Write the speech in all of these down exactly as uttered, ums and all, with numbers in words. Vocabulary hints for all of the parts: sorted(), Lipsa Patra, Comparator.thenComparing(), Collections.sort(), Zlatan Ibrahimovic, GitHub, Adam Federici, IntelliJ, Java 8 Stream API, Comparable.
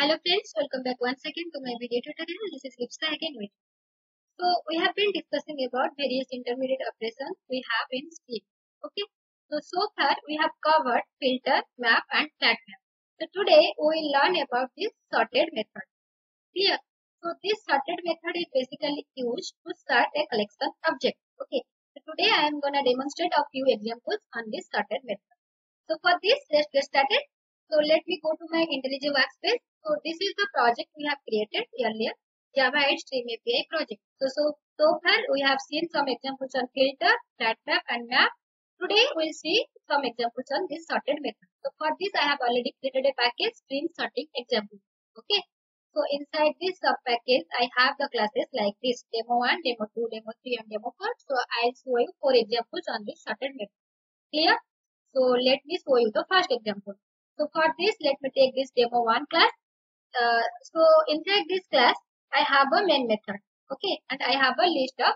Hello friends, welcome back once again to my video tutorial. This is Lipsa again with you. So we have been discussing about various intermediate operations we have in Stream. Okay. So so far we have covered filter, map, and flat map. So today we will learn about this sorted method. Clear? So this sorted method is basically used to sort a collection object. Okay. So today I am gonna demonstrate a few examples on this sorted method. So for this, let's get started. So let me go to my IntelliJ workspace. So this is the project we have created earlier, Java eight Stream A P I project. So so so far we have seen some examples on filter, flat map, and map. Today we will see some examples on this sorted method. So for this I have already created a package, stream sorting example. Okay. So inside this sub package I have the classes like this: demo one, demo two, demo three, and demo four. So I'll show you four examples on this sorted method. Clear? So let me show you the first example. So for this, let me take this demo one class. Uh, so inside this class I have a main method, okay, and I have a list of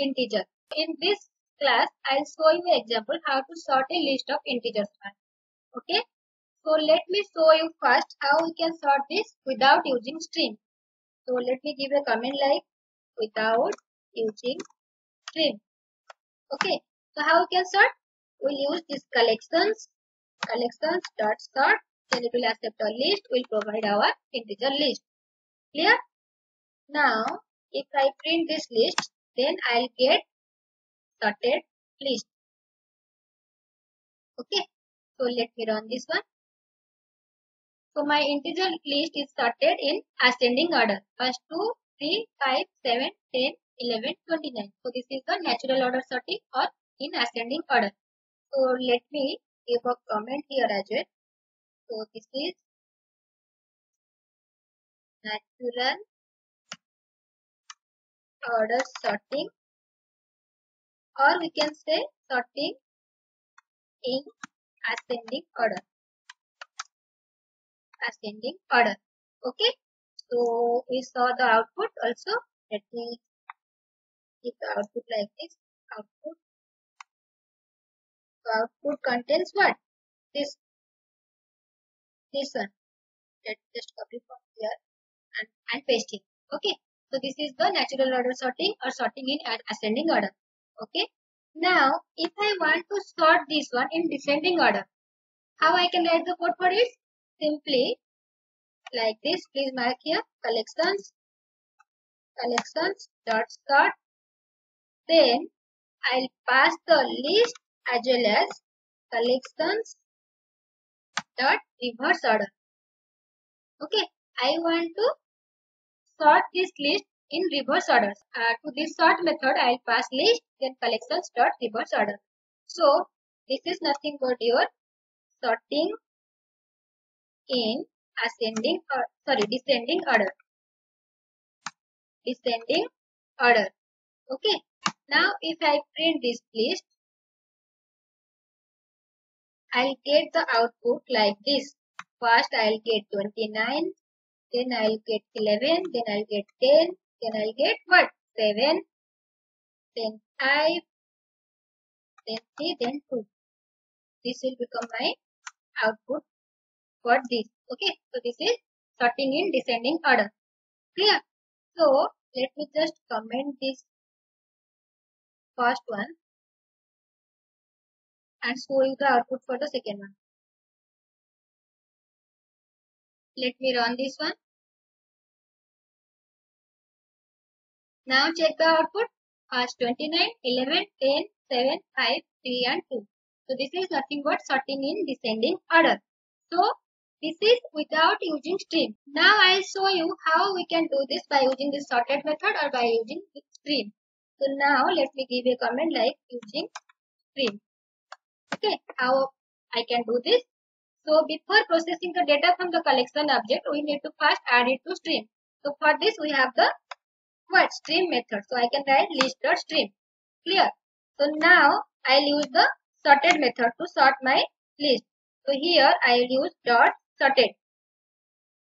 integers. In this class I'll show you an example how to sort a list of integers. Okay, so let me show you first how we can sort this without using stream. So let me give a comment like without using stream. Okay, so how we can sort? We'll use this collections, collections.sort. Then it will accept our list, will provide our integer list. Clear? Now, if I print this list, then I'll get sorted list. Okay, so let me run this one. So my integer list is sorted in ascending order. First two, three, five, seven, ten, eleven, twenty-nine. So this is the natural order sorting or in ascending order. So let me give a comment here as well. So this is natural order sorting, or we can say sorting in ascending order. Ascending order. Okay. So we saw the output also. Let me keep the output like this. Output. So output contains what? This. This one. Let's just copy from here and, and paste it. Okay. So this is the natural order sorting or sorting in ascending order. Okay. Now, if I want to sort this one in descending order, how I can write the code for it? Simply like this. Please mark here collections, collections dot sort. Then I'll pass the list as well as collections dot reverse order. Okay, I want to sort this list in reverse order. Uh, to this sort method, I'll pass list then collections dot reverse order. So this is nothing but your sorting in ascending or sorry descending order. Descending order. Okay. Now if I print this list, I'll get the output like this. First I'll get twenty-nine, then I'll get eleven, then I'll get ten, then I'll get what? seven, then five, then three, then two. This will become my output for this. Okay, so this is sorting in descending order. Clear? So let me just comment this first one and show you the output for the second one. Let me run this one. Now check the output. First twenty-nine, eleven, ten, seven, five, three and two. So this is nothing but sorting in descending order. So this is without using stream. Now I will show you how we can do this by using this sorted method or by using stream. So now let me give a comment like using stream. Okay, how I can do this? So before processing the data from the collection object, we need to first add it to stream. So for this we have the what? Stream method. So I can write list.stream. Clear? So now I'll use the sorted method to sort my list. So here I'll use dot sorted.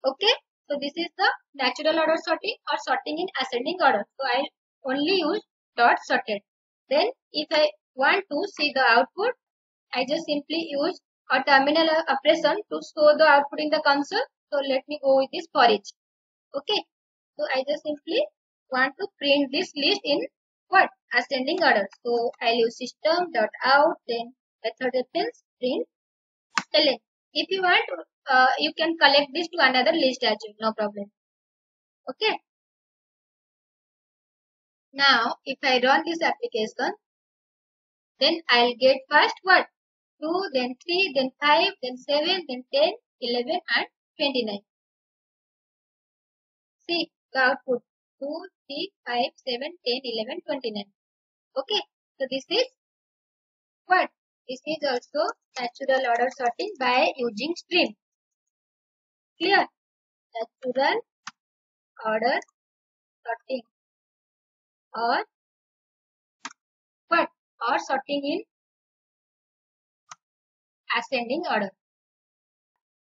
Okay, so this is the natural order sorting or sorting in ascending order. So I'll only use dot sorted. Then if I want to see the output, I just simply use a terminal operation to show the output in the console. So let me go with this for each. Okay. So I just simply want to print this list in what? Ascending order. So I'll use system dot out, then method reference print length. If you want, uh, you can collect this to another list as well, no problem. Okay. Now if I run this application, then I'll get first what? two, then three, then five, then seven, then ten, eleven and twenty-nine. See the output two, three, five, seven, ten, eleven, twenty-nine. Okay. So this is what? This is also natural order sorting by using stream. Clear? Natural order sorting. Or what? Or sorting in ascending order.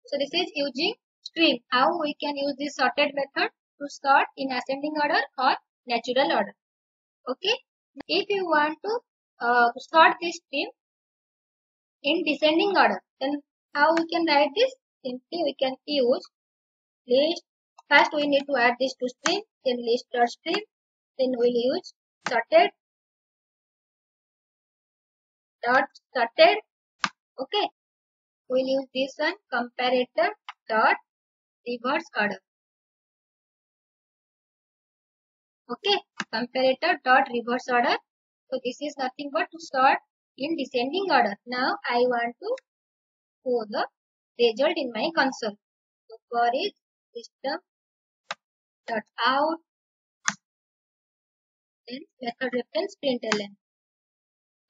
So this is using stream. How we can use this sorted method to sort in ascending order or natural order. Okay. If you want to uh, sort this stream in descending order, then how we can write this? Simply we can use list. First we need to add this to stream, then list dot stream. Then we'll use sorted dot sorted. Okay, we'll use this one comparator dot reverse order. Okay, comparator dot reverse order. So this is nothing but to sort in descending order. Now I want to show the result in my console. So for each system dot out, then method reference println.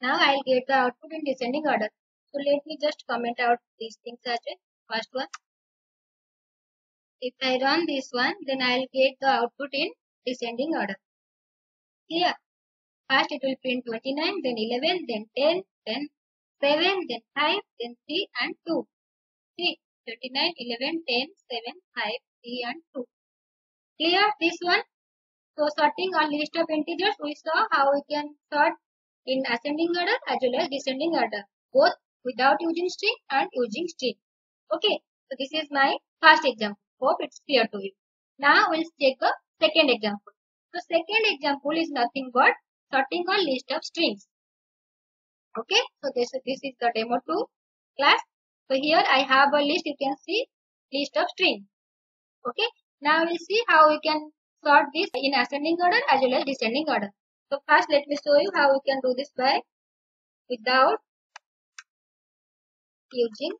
Now I'll get the output in descending order. So let me just comment out these things as well. First one. If I run this one, then I'll get the output in descending order. Here, first it will print twenty-nine, then eleven, then ten, then seven, then five, then three and two. See, twenty-nine, eleven, ten, seven, five, three and two. Clear this one? So sorting on list of integers, we saw how we can sort in ascending order as well as descending order, both without using string and using string. Okay, so this is my first example. Hope it's clear to you. Now we'll take a second example. So second example is nothing but sorting on list of strings. Okay, so this, this is the demo two class. So here I have a list, you can see list of strings. Okay, now we'll see how we can sort this in ascending order as well as descending order. So first let me show you how we can do this by without using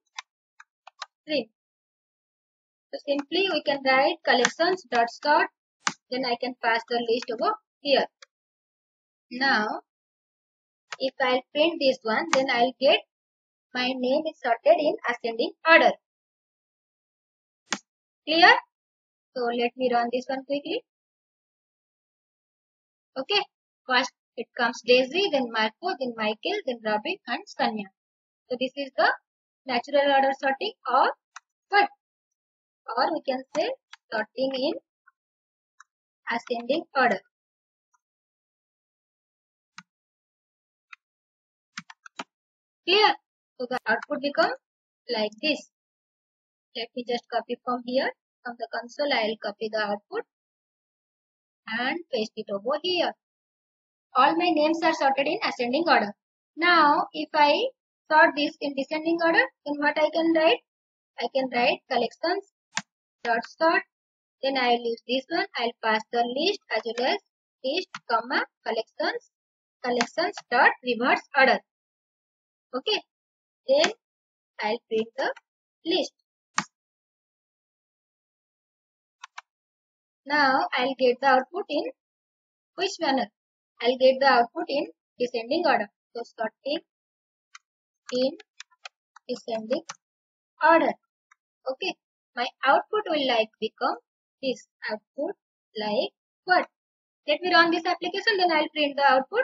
stream. So simply we can write collections.sort, then I can pass the list over here. Now if I print this one, then I'll get my name is sorted in ascending order. Clear? So let me run this one quickly. Okay, first it comes Daisy, then Marco, then Michael, then Robin and Sonia. So this is the natural order sorting or what? Or we can say sorting in ascending order. Clear? So the output becomes like this. Let me just copy from here. From the console, I'll copy the output and paste it over here. All my names are sorted in ascending order. Now, if I sort this in descending order, then what I can write? I can write collections dot sort. Then I'll use this one. I'll pass the list as well as list comma collections collections dot reverse order. Okay. Then I'll print the list. Now I'll get the output in which manner? I'll get the output in descending order. So sorting in descending order. Okay. My output will like become this output like what? Let me run this application, then I'll print the output.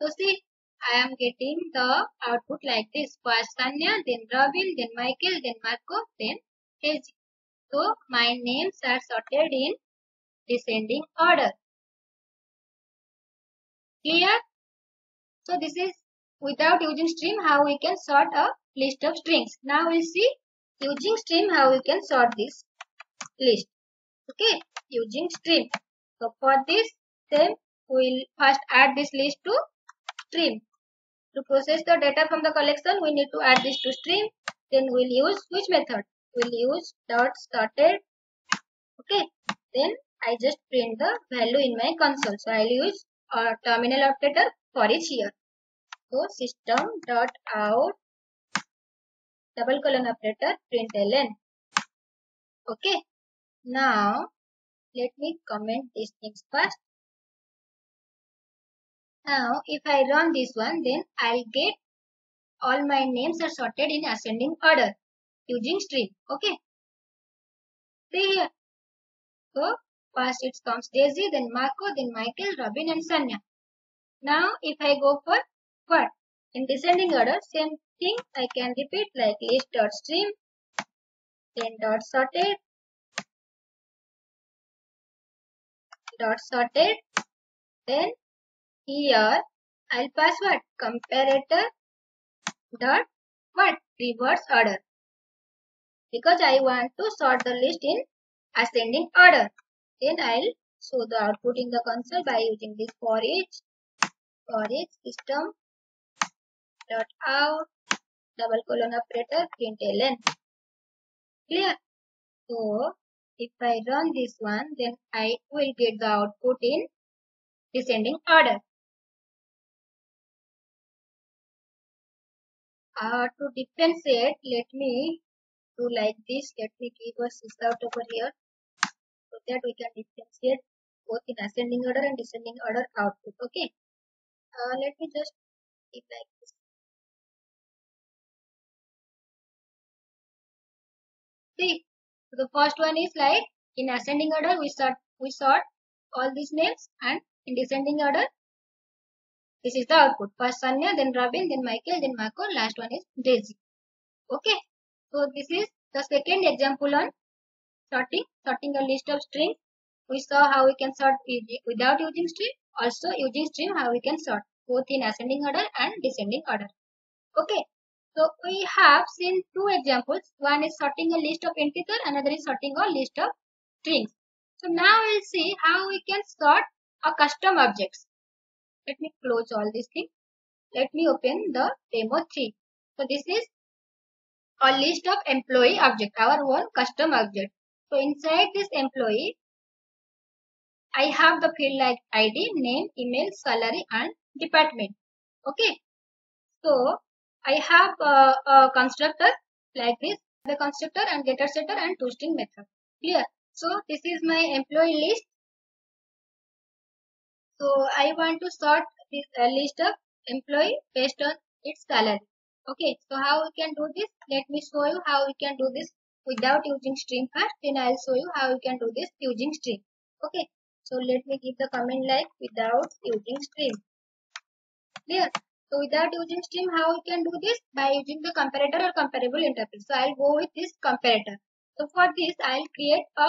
So see, I am getting the output like this. First Sanya, then Robin, then Michael, then Marco, then Daisy. So my names are sorted in descending order. Clear? So this is without using stream how we can sort a list of strings. Now we'll see Using stream, how you can sort this list? Okay, using stream. So for this, then we will first add this list to stream. To process the data from the collection, we need to add this to stream. Then we'll use which method? We'll use dot sorted. Okay. Then I just print the value in my console. So I'll use a terminal operator for each here. So system dot out double colon operator println. Okay. Now let me comment these things first. Now if I run this one, then I'll get all my names are sorted in ascending order using stream. Okay. See here. So first it comes Daisy, then Marco, then Michael, Robin and Sanya. Now if I go for what? In descending order, same thing I can repeat like list dot stream, then dot sorted, dot sorted, then here I'll pass what? Comparator dot what? Reverse order. Because I want to sort the list in ascending order. Then I'll show the output in the console by using this for each. For each system dot out double colon operator println. Clear? So if I run this one, then I will get the output in descending order. Uh, to differentiate, let me do like this. Let me give a sysout over here so that we can differentiate both in ascending order and descending order output. Okay. Uh, let me just give like this. See, so the first one is like in ascending order we sort we sort all these names, and in descending order this is the output. First Sanya, then Robin, then Michael, then Marco, last one is Daisy. Okay. So this is the second example on sorting, sorting a list of strings. We saw how we can sort without using string, also using string how we can sort both in ascending order and descending order. Okay, so we have seen two examples. One is sorting a list of integers, another is sorting a list of strings. So now we'll see how we can sort a custom objects. Let me close all these things. Let me open the demo three. So this is a list of employee object, our own custom object. So inside this employee, I have the field like I D, name, email, salary and department. Okay. So I have a, a constructor like this, the constructor and getter setter and toString method. Clear? So this is my employee list. So I want to sort this uh, list of employee based on its salary. Okay. So how we can do this? Let me show you how we can do this without using stream first. Then I'll show you how we can do this using stream. Okay. So let me give the command like without using stream. Clear? So without using stream, how we can do this? By using the comparator or comparable interface. So I'll go with this comparator. So for this, I'll create a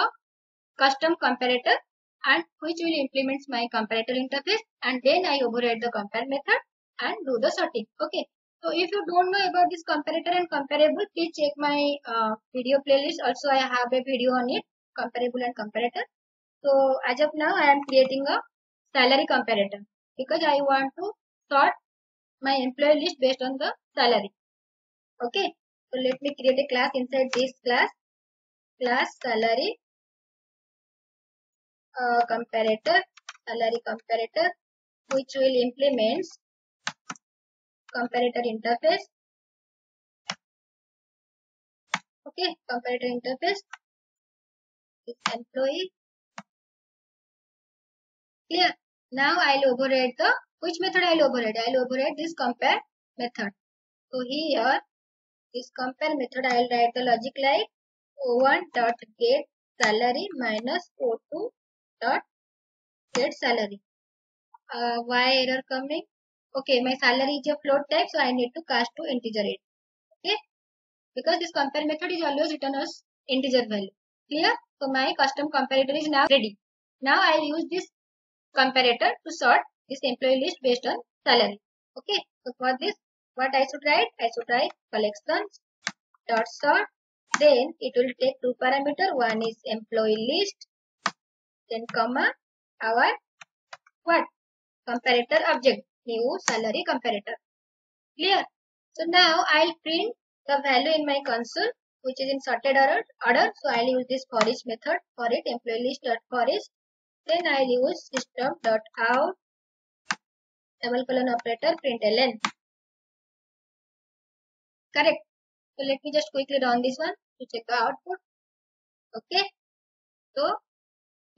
custom comparator and which will implement my comparator interface, and then I override the compare method and do the sorting. Okay. So if you don't know about this comparator and comparable, please check my uh, video playlist. Also, I have a video on it, comparable and comparator. So as of now, I am creating a salary comparator because I want to sort my employee list based on the salary. Okay. So let me create a class inside this class. Class salary uh, comparator, salary comparator, which will implement comparator interface. Okay. Comparator interface is employee. Clear? Now I'll override the, which method I'll override? I'll override this compare method. So here, this compare method, I'll write the logic like o one dot get salary minus o two dot get salary. Uh, why error coming? Okay, my salary is a float type, so I need to cast to integer it. Okay? Because this compare method is always written as integer value. Clear? So my custom comparator is now ready. Now I'll use this comparator to sort this employee list based on salary. Okay, so for this, what I should write? I should write collections dot sort Then it will take two parameter. One is employee list, then comma our what comparator object, new salary comparator. Clear? So now I'll print the value in my console, which is in sorted order. Order. So I'll use this for each method for it. Employee list dot for each. Then I'll use system dot out double colon operator println. Correct. So let me just quickly run this one to check the output. Okay. So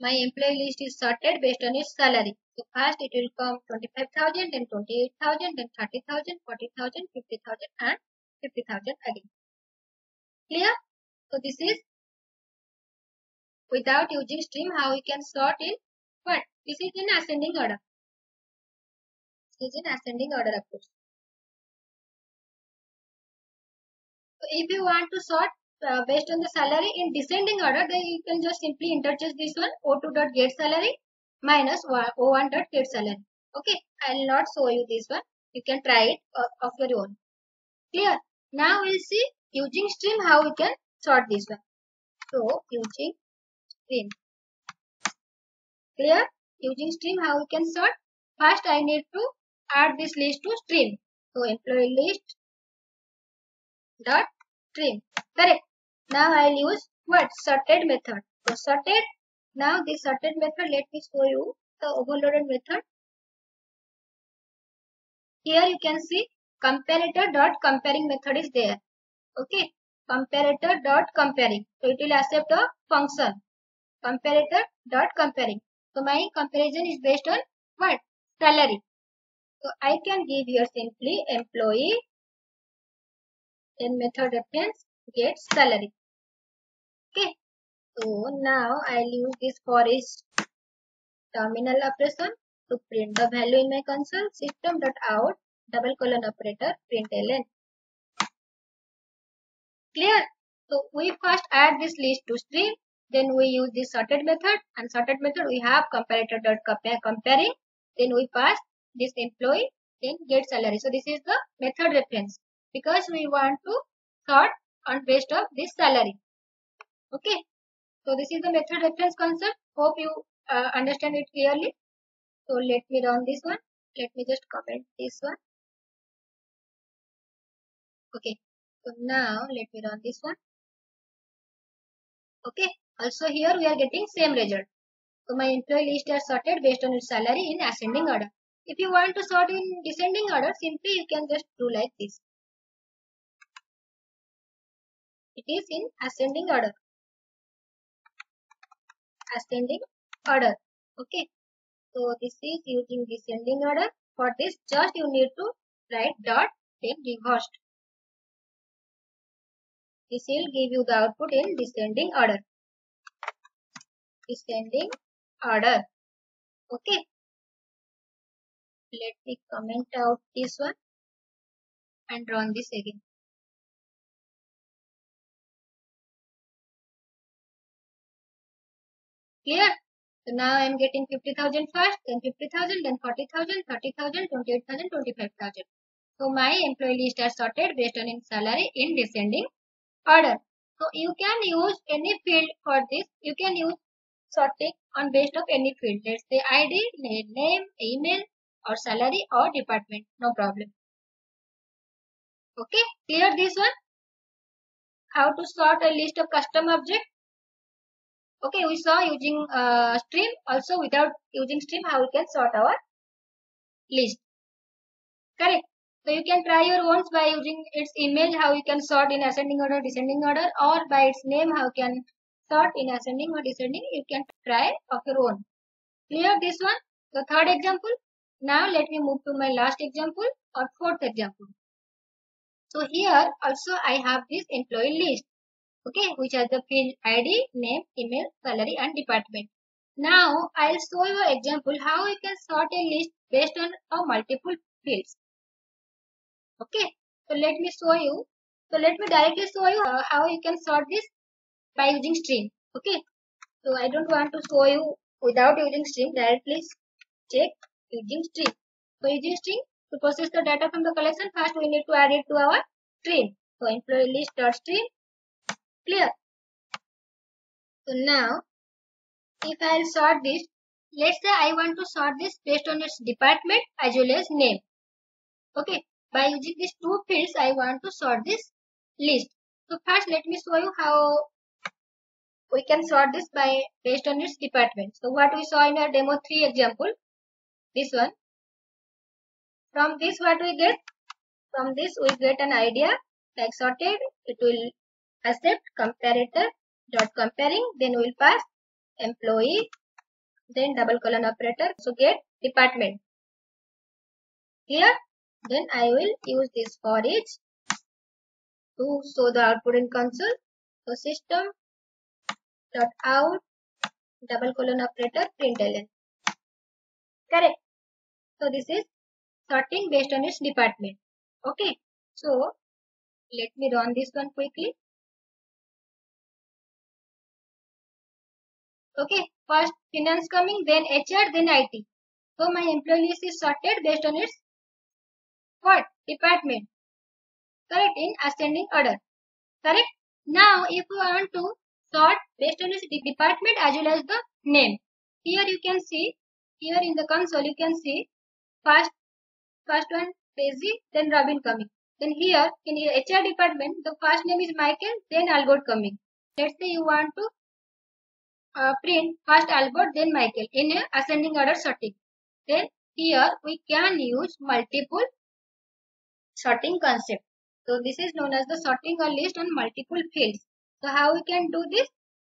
my employee list is sorted based on its salary. So first it will come twenty-five thousand, then twenty-eight thousand, then thirty thousand, forty thousand, fifty thousand, and fifty thousand again. Clear? So this is without using stream how we can sort in what? This is in ascending order. This is in ascending order, of course. So if you want to sort uh, based on the salary in descending order, then you can just simply interchange this one o two dot get salary minus o one dot get salary. Okay, I will not show you this one. You can try it of your own. Clear? Now we'll see using stream how we can sort this one. So using stream. Clear? Using stream how we can sort. First I need to add this list to stream. So employee list dot stream. Correct. Now I'll use what? Sorted method. So sorted. Now this sorted method, let me show you the overloaded method. Here you can see comparator dot comparing method is there. Okay. Comparator dot comparing. So it will accept a function. Comparator dot comparing. So my comparison is based on what? Salary. So I can give here simply employee. Then method reference get salary. Okay. So now I'll use this for each terminal operation to print the value in my console. System dot out double colon operator println. Clear? So we first add this list to stream. Then we use this sorted method, and sorted method we have comparator dot comparing. Then we pass this employee. Then get salary. So this is the method reference, because we want to sort on based of this salary. Okay. So this is the method reference concept. Hope you uh, understand it clearly. So let me run this one. Let me just comment this one. Okay. So now let me run this one. Okay. Also here we are getting same result. So my employee list are sorted based on its salary in ascending order. If you want to sort in descending order, simply you can just do like this. It is in ascending order. Ascending order. Okay. So this is using descending order. For this, just you need to write dot then reversed. This will give you the output in descending order. Descending order. Okay. Let me comment out this one and run this again. Clear? So now I am getting fifty thousand first, then fifty thousand, then forty thousand, thirty thousand, twenty-eight thousand, twenty-five thousand. So my employee list are sorted based on its salary in descending order. So you can use any field for this. You can use sorting on based of any field. Let's say I D, name, email, or salary or department. No problem. Okay, clear this one? How to sort a list of custom objects? Okay, we saw using uh, stream, also without using stream, how we can sort our list. Correct. So you can try your own by using its image, how you can sort in ascending order, descending order, or by its name, how you can sort in ascending or descending. You can try of your own. Clear this one? The third example. Now let me move to my last example or fourth example. So here also I have this employee list. Okay, which has the field I D, name, email, salary, and department. Now, I'll show you an example how you can sort a list based on a multiple fields. Okay, so let me show you. So let me directly show you how you can sort this by using stream. Okay, so I don't want to show you without using stream. Directly check using stream. So using stream, to process the data from the collection, first we need to add it to our stream. So employee list dot stream. Clear? So now, if I'll sort this, let's say I want to sort this based on its department as well as name. Okay, by using these two fields, I want to sort this list. So first, let me show you how we can sort this by based on its department. So what we saw in our demo three example, this one. From this, what we get? From this, we get an idea like sorted. It will accept comparator dot comparing. Then we'll pass employee. Then double colon operator. So get department. Here, then I will use this for each to show the output in console. So system dot out double colon operator println. Correct. So this is sorting based on its department. Okay, so let me run this one quickly. Okay, first finance coming, then H R, then I T. So my employee list is sorted based on its what? Department. Correct, in ascending order. Correct. Now if you want to sort based on its department as well as the name, here you can see, here in the console you can see first First one Daisy, then Robin coming. Then here in your H R department, the first name is Michael, then Albert coming. Let's say you want to uh, print first Albert, then Michael in a ascending order sorting. Then here we can use multiple sorting concept. So this is known as the sorting a list on multiple fields. So how we can do this?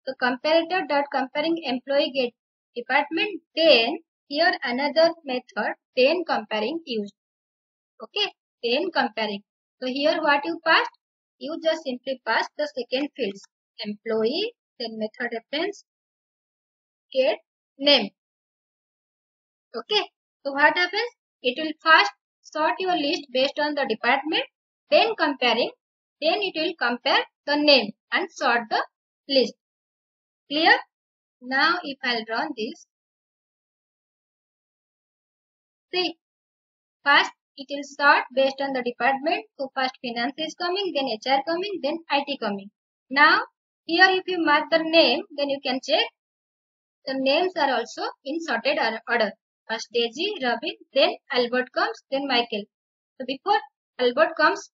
So comparator dot comparing employee get department. Then here another method, then comparing used. Okay, then comparing. So here what you passed? You just simply passed the second fields. Employee, then method reference, get name. Okay, so what happens? It will first sort your list based on the department, then comparing, then it will compare the name and sort the list. Clear? Now if I'll run this, see, first it will sort based on the department. So first finance is coming, then H R coming, then I T coming. Now here if you mark the name, then you can check the names are also in sorted order. First Daisy, Robin, then Albert comes, then Michael. So before Albert comes,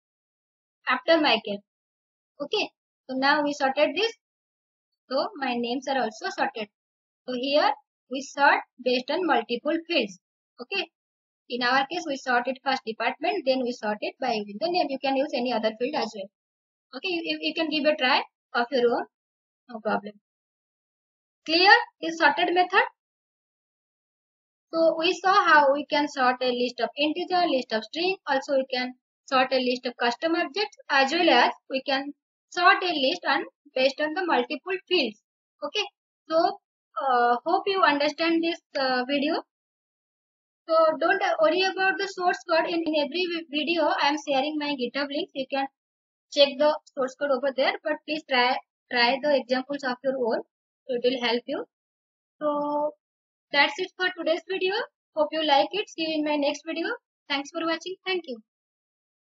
after Michael. Okay, so now we sorted this. So my names are also sorted. So here we sort based on multiple fields. Okay. In our case, we sorted first department, then we sorted by using the name. You can use any other field as well. Okay, you, you can give a try of your own, no problem. Clear this sorted method? So we saw how we can sort a list of integer, list of string. Also, we can sort a list of custom objects as well as we can sort a list on based on the multiple fields. Okay, so uh, hope you understand this uh, video. So don't worry about the source code. In, in every video, I am sharing my GitHub links. You can check the source code over there. But please try try the examples of your own. So it will help you. So that's it for today's video. Hope you like it. See you in my next video. Thanks for watching. Thank you.